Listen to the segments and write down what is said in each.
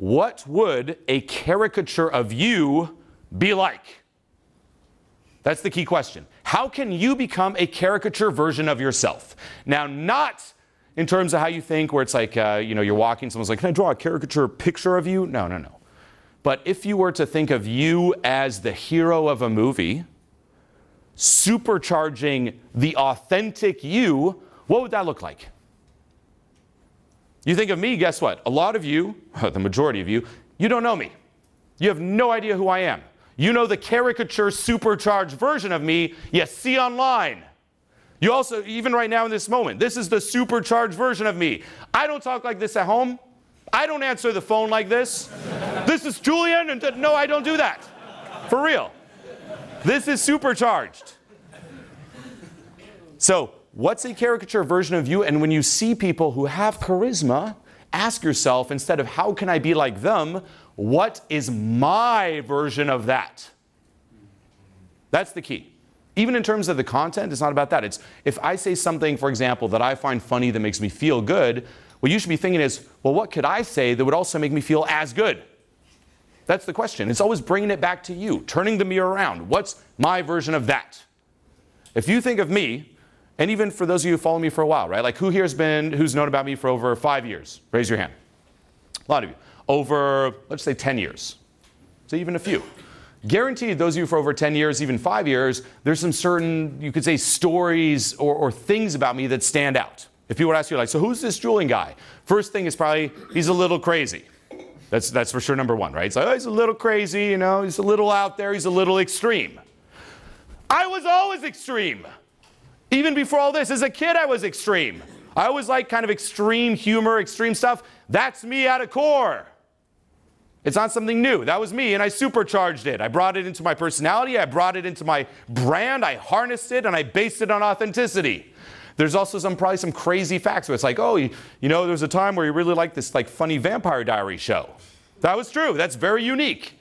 What would a caricature of you be like? That's the key question. How can you become a caricature version of yourself? Now, not in terms of how you think, where it's like, you're walking, someone's like, can I draw a caricature picture of you? No, no, no. But if you were to think of you as the hero of a movie, supercharging the authentic you, what would that look like? You think of me, guess what? A lot of you, the majority of you, you don't know me. You have no idea who I am. You know the caricature, supercharged version of me you see online. You also, even right now in this moment, this is the supercharged version of me. I don't talk like this at home. I don't answer the phone like this. This is Julien, and no, I don't do that. For real. This is supercharged. So, what's a caricature version of you? And when you see people who have charisma, ask yourself, instead of how can I be like them, what is my version of that? That's the key. Even in terms of the content, it's not about that. It's if I say something, for example, that I find funny that makes me feel good, what you should be thinking is, well, what could I say that would also make me feel as good? That's the question. It's always bringing it back to you, turning the mirror around. What's my version of that? If you think of me, and even for those of you who follow me for a while, right? Like who's known about me for over 5 years? Raise your hand. A lot of you. Over, let's say 10 years. So even a few. Guaranteed those of you for over 10 years, even 5 years, there's some certain, you could say, stories or things about me that stand out. If people would ask you, like, so who's this Julien guy? First thing is probably, he's a little crazy. That's for sure number one, right? It's like, oh, he's a little crazy, you know, he's a little out there, he's a little extreme. I was always extreme. Even before all this, as a kid, I was extreme. I always liked kind of extreme humor, extreme stuff. That's me at a core. It's not something new. That was me, and I supercharged it. I brought it into my personality. I brought it into my brand. I harnessed it, and I based it on authenticity. There's also probably some crazy facts where it's like, oh, you know, there was a time where you really liked this like funny Vampire Diary show. That was true. That's very unique.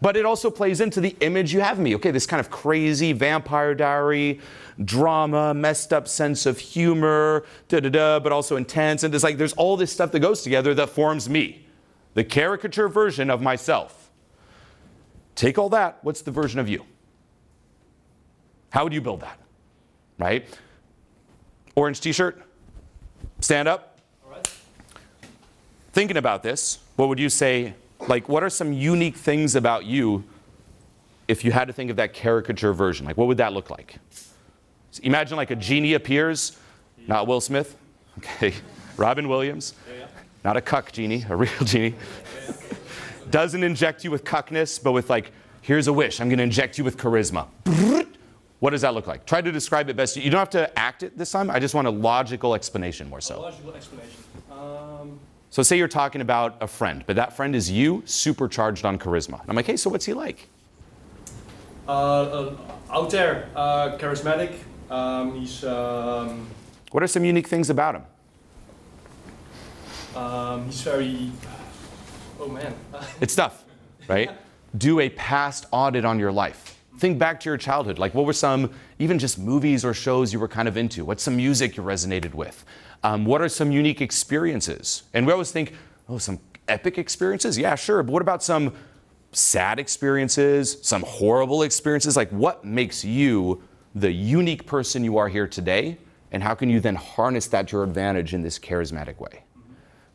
But it also plays into the image you have of me. Okay, this kind of crazy Vampire Diary, drama, messed up sense of humor, but also intense. And it's like there's all this stuff that goes together that forms me, the caricature version of myself. Take all that, what's the version of you? How would you build that, right? Orange t-shirt, stand up. All right. Thinking about this, what would you say? Like, what are some unique things about you if you had to think of that caricature version? Like, what would that look like? So imagine like a genie appears, not Will Smith, okay, Robin Williams, not a cuck genie, a real genie. Doesn't inject you with cuckness, but with like, here's a wish, I'm going to inject you with charisma. What does that look like? Try to describe it best. You don't have to act it this time. I just want a logical explanation more so. A logical explanation. So say you're talking about a friend, but that friend is you, supercharged on charisma. And I'm like, hey, so what's he like? Out there, charismatic. He's. What are some unique things about him? He's very. Oh man. It's tough, right? Do a past audit on your life. Think back to your childhood. Like, what were some even just movies or shows you were kind of into? What's some music you resonated with? What are some unique experiences? And we always think, oh, some epic experiences? Yeah, sure, but what about some sad experiences, some horrible experiences? Like, what makes you the unique person you are here today? And how can you then harness that to your advantage in this charismatic way?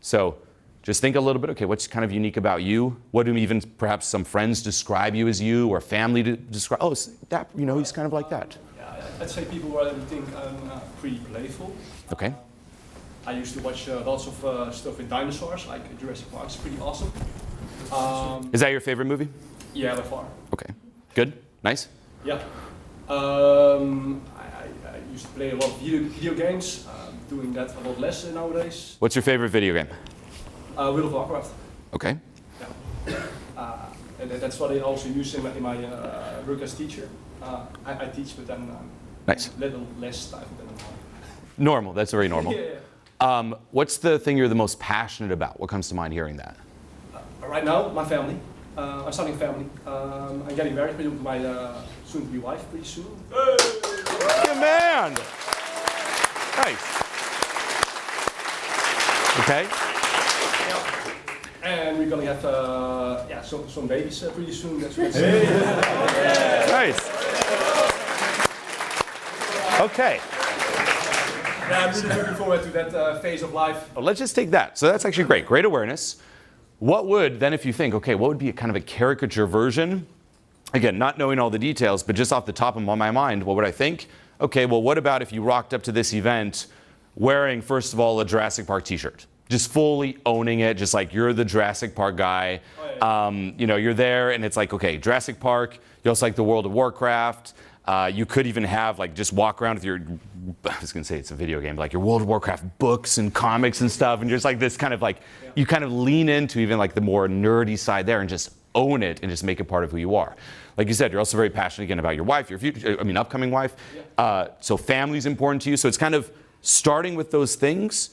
So just think a little bit, okay, what's kind of unique about you? What do even perhaps some friends describe you as you, or family describe, oh, that, you know, he's kind of like that. Yeah, I'd say people rather think I'm pretty playful. Okay. I used to watch lots of stuff in dinosaurs, like Jurassic Park. It's pretty awesome. Is that your favorite movie? Yeah, by far. Okay. Good? Nice? Yeah. I used to play a lot of video games. I'm doing that a lot less nowadays. What's your favorite video game? World of Warcraft. Okay. Yeah. And that's what I also use in my work as teacher. I teach, but then nice. A little less time than normal. Normal. That's very normal. Yeah. What's the thing you're the most passionate about? What comes to mind hearing that? Right now, my family. I'm starting a family. I'm getting married with my soon-to-be wife pretty soon. Hey! Good man! Nice. Okay. And we're going to have yeah, some babies pretty soon. That's what hey. Yeah. Nice. OK. Yeah, I'm really looking forward to that phase of life. Well, let's just take that. So that's actually great. Great awareness. What would, then, if you think, OK, what would be a kind of a caricature version? Again, not knowing all the details, but just off the top of my mind, what would I think? OK, well, what about if you rocked up to this event wearing, first of all, a Jurassic Park T-shirt? Just fully owning it, just like you're the Jurassic Park guy. Oh, yeah, yeah. You know, you're there, and it's like, OK, Jurassic Park. You also like the World of Warcraft. You could even have, like, just walk around with your, I was going to say it's a video game, but like your World of Warcraft books and comics and stuff. And just like this kind of like, yeah, you kind of lean into even like the more nerdy side there and just own it and just make it part of who you are. Like you said, you're also very passionate again about your wife, your future, I mean, upcoming wife. Yeah. So family's important to you. So it's kind of starting with those things,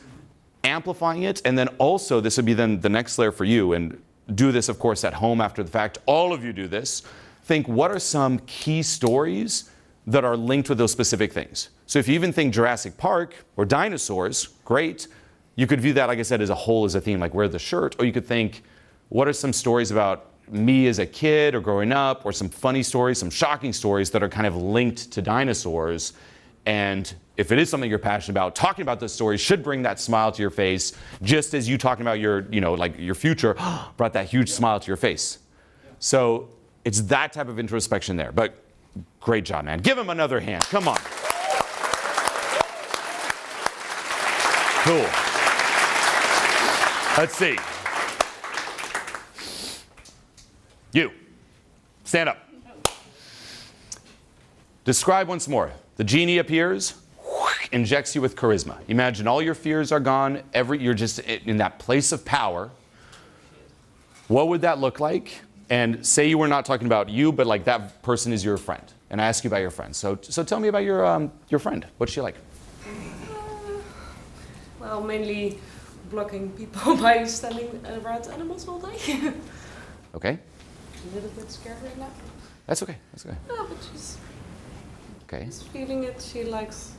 amplifying it, and then also this would be then the next layer for you. And do this, of course, at home after the fact. All of you do this. Think, what are some key stories that are linked with those specific things? So if you even think Jurassic Park or dinosaurs, great. You could view that, like I said, as a whole, as a theme, like wear the shirt. Or you could think, what are some stories about me as a kid or growing up, or some funny stories, some shocking stories that are kind of linked to dinosaurs? And if it is something you're passionate about, talking about those stories should bring that smile to your face, just as you talking about your, you know, like your future brought that huge smile to your face. So it's that type of introspection there. But great job, man. Give him another hand. Come on. Cool. Let's see. You. Stand up. Describe once more. The genie appears, injects you with charisma. Imagine all your fears are gone. You're just in that place of power. What would that look like? And say you were not talking about you, but like that person is your friend. And I ask you about your friend. So tell me about your friend. What's she like? Well, mainly blocking people by standing around animals all day. Okay. A little bit scared right now. That's okay. That's okay. No, but she's okay. She's feeling it. She likes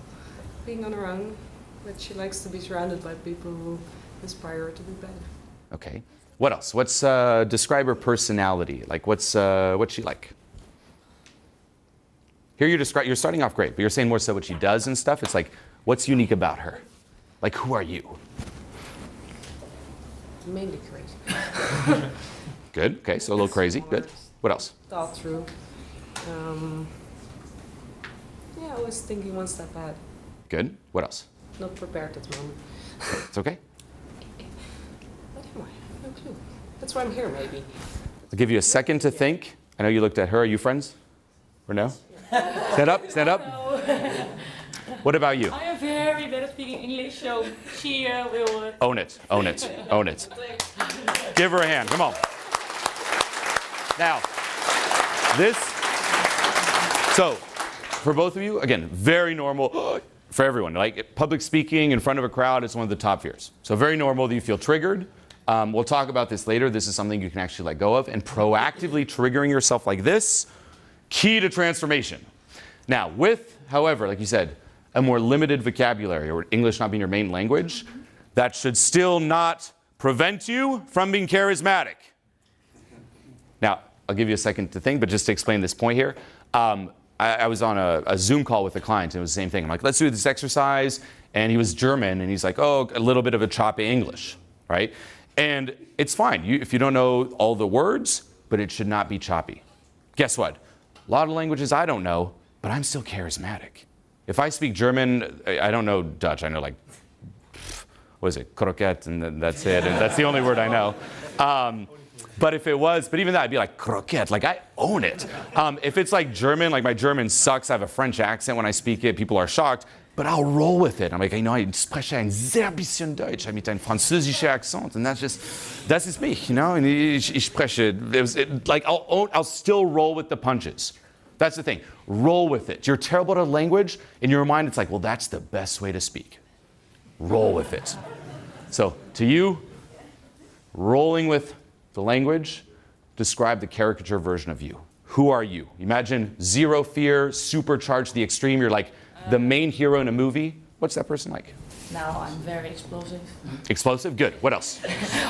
being on her own, but she likes to be surrounded by people who inspire her to be better. Okay. What else? What's describe her personality? Like, what's she like? Here you're starting off great, but you're saying more so what she does and stuff. It's like, what's unique about her? Like, who are you? Mainly crazy. Good. Okay, so a little crazy. Good. What else? Thought through. Yeah, always thinking one step ahead. Good. What else? Not prepared at the moment. It's okay. That's why I'm here, maybe. I'll give you a second to think. I know you looked at her. Are you friends? Or no? Yeah. Stand up, stand up. What about you? I am very bad at speaking English, so she will... Own it, own it, own it. Give her a hand, come on. Now, this... So, for both of you, again, very normal for everyone. Like, public speaking in front of a crowd is one of the top fears. So very normal that you feel triggered. We'll talk about this later. This is something you can actually let go of. And proactively triggering yourself like this, key to transformation. Now, with, however, like you said, a more limited vocabulary or English not being your main language, that should still not prevent you from being charismatic. Now, I'll give you a second to think, but just to explain this point here, I was on a Zoom call with a client, and it was the same thing. I'm like, let's do this exercise. And he was German, and he's like, oh, a little bit of a choppy English, right? And it's fine if you don't know all the words, but it should not be choppy. Guess what? A lot of languages I don't know, but I'm still charismatic. If I speak German, I don't know Dutch. I know like, what is it, croquette, and that's it. And that's the only word I know. But if it was, but even that, I'd be like, croquette, like I own it. If it's like German, like my German sucks. I have a French accent when I speak it. People are shocked. But I'll roll with it. I'm like, you know, I spreche ein sehr bisschen Deutsch, I mit einem französischen Akzent, and that's just, das ist mich, you know? And ich spreche, like, I'll still roll with the punches. That's the thing, roll with it. You're terrible at a language, in your mind it's like, well, that's the best way to speak. Roll with it. So, to you, rolling with the language, describe the caricature version of you. Who are you? Imagine zero fear, supercharged to the extreme, you're like, the main hero in a movie, what's that person like? Now I'm very explosive. Explosive, good. What else?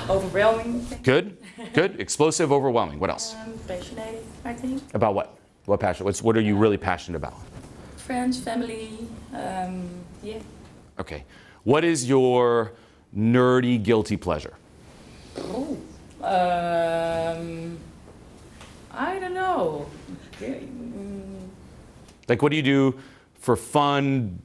Overwhelming. Good, good. Explosive, overwhelming. What else? Passionate, I think. About what? What passion? What are you really passionate about? Friends, family, yeah. Okay. What is your nerdy guilty pleasure? Oh, I don't know. Like, what do you do for fun?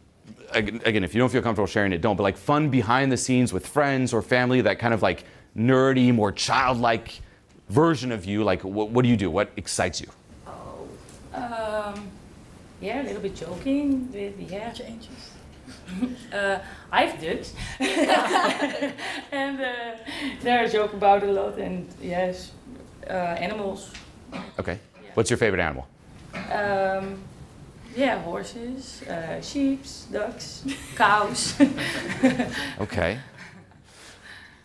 Again, if you don't feel comfortable sharing it, don't. But like fun behind the scenes with friends or family, that kind of like nerdy, more childlike version of you. Like, what do you do? What excites you? Oh, yeah, a little bit joking with changes. I have ducks, and they're joke about it a lot. And yes, animals. Okay. Yeah. What's your favorite animal? Yeah, horses, sheep, ducks, cows. Okay.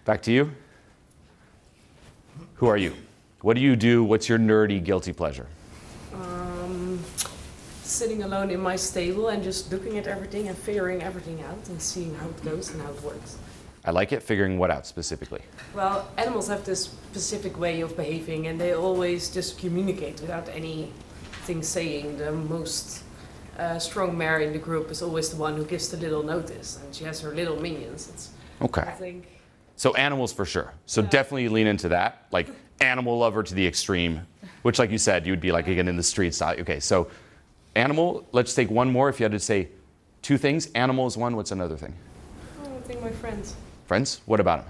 Back to you. Who are you? What do you do? What's your nerdy guilty pleasure? Sitting alone in my stable and just looking at everything and figuring everything out and seeing how it goes and how it works. I like it. Figuring what out specifically? Well, animals have this specific way of behaving, and they always just communicate without anything saying. The most strong mare in the group is always the one who gives the little notice, and she has her little minions. It's, okay. I think. So animals for sure. So definitely lean into that, like animal lover to the extreme, which, like you said, you would be like again in the streets. Okay, so animal. Let's take one more. If you had to say two things, animal is one. What's another thing? I think my friends. Friends? What about them?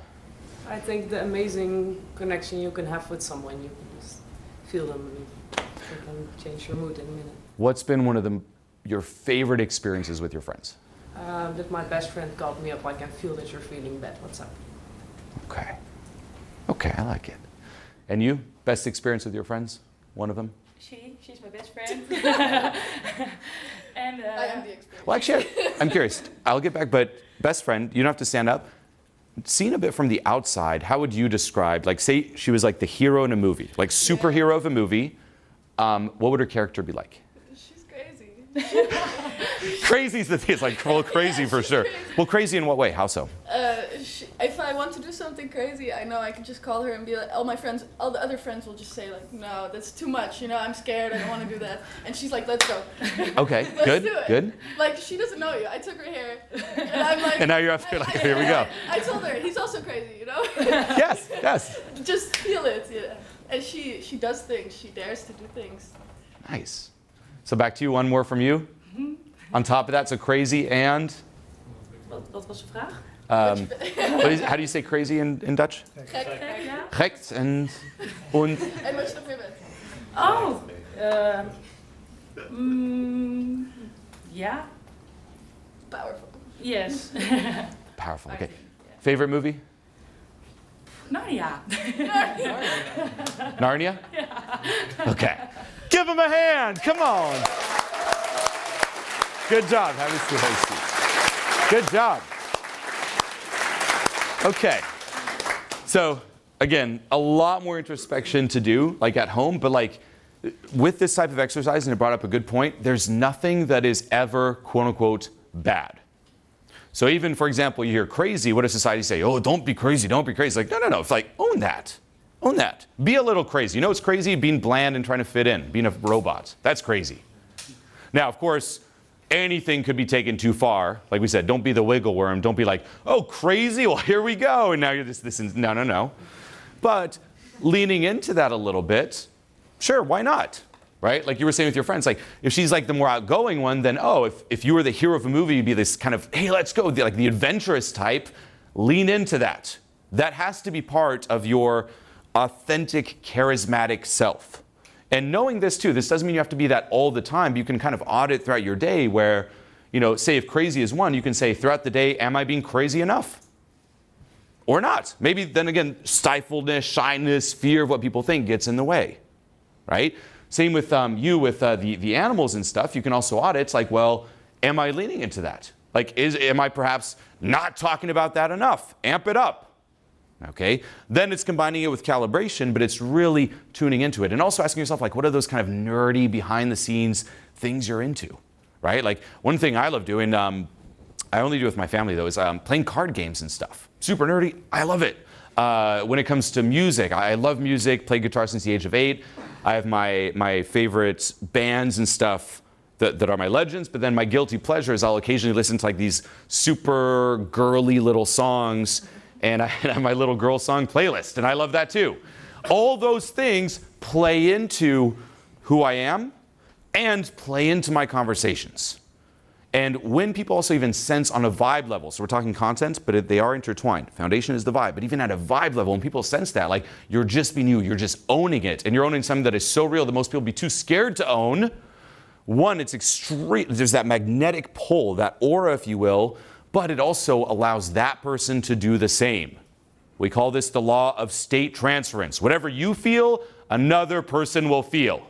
I think the amazing connection you can have with someone. You can just feel them and change your mood in a minute. What's been one of your favorite experiences with your friends? That my best friend called me up, like, I feel that you're feeling bad. What's up? Okay. Okay, I like it. And you? Best experience with your friends? One of them? She's my best friend. And, I am the experience. Well, actually, I'm curious. I'll get back, but best friend, you don't have to stand up. Seen a bit from the outside, how would you describe, like, say she was like the hero in a movie, like superhero of a movie, what would her character be like? She's crazy. Crazy's the thing. It's like, well, crazy for sure. Crazy. Well, crazy in what way? How so? If I want to do something crazy, I know I can just call her and be like, all my friends, all the other friends will just say like, no, that's too much, you know, I'm scared, I don't want to do that. And she's like, let's go. Okay, let's do it. Good. Like, she doesn't know you. I took her hair, and I'm like. And now you're up there like, here we go. I told her, he's also crazy, you know? Yes, yes. Just feel it, yeah. And she does things, she dares to do things. Nice. So back to you, one more from you. On top of that, so crazy and? What was the vraag? How do you say crazy in Dutch? Gek and. And what's the favorite? Oh! Yeah. Powerful. Yes. Powerful, okay. Favorite movie? Narnia. Narnia? Yeah. Okay. Give him a hand, come on. Good job. Have a seat. Good job. Okay. So, again, a lot more introspection to do, like at home, but like with this type of exercise, and it brought up a good point, there's nothing that is ever, quote unquote, bad. So even, for example, you hear crazy, what does society say? Oh, don't be crazy, don't be crazy. Like, no, no, no. It's like, own that. Own that. Be a little crazy. You know it's crazy? Being bland and trying to fit in, being a robot. That's crazy. Now, of course, anything could be taken too far. Like we said, don't be the wiggle worm. Don't be like, oh, crazy, well, here we go. And now you're this, no, no, no. But leaning into that a little bit, sure, why not? Right? Like you were saying with your friends, like if she's like the more outgoing one, then oh, if you were the hero of a movie, you'd be this kind of, hey, let's go, like the adventurous type. Lean into that. That has to be part of your authentic, charismatic self. And knowing this too, this doesn't mean you have to be that all the time, but you can kind of audit throughout your day where, you know, say if crazy is one, you can say throughout the day, am I being crazy enough? Or not. Maybe then again, stifledness, shyness, fear of what people think gets in the way, right? Same with you with the animals and stuff. You can also audit, it's like, well, am I leaning into that? Like, am I perhaps not talking about that enough? Amp it up. Okay, then it's combining it with calibration, but it's really tuning into it. And also asking yourself, like, what are those kind of nerdy, behind-the-scenes things you're into, right? Like, one thing I love doing, I only do with my family, though, is playing card games and stuff. Super nerdy. I love it. When it comes to music, I love music, played guitar since the age of 8. I have my favorite bands and stuff that are my legends, but then my guilty pleasure is I'll occasionally listen to like these super girly little songs, and I have my little girl song playlist, and I love that too. All those things play into who I am and play into my conversations. And when people also even sense on a vibe level, so we're talking content, but they are intertwined. Foundation is the vibe, but even at a vibe level, when people sense that, like, you're just being you, you're just owning it, and you're owning something that is so real that most people be too scared to own. One, it's extreme, there's that magnetic pull, that aura, if you will, but it also allows that person to do the same. We call this the law of state transference. Whatever you feel, another person will feel.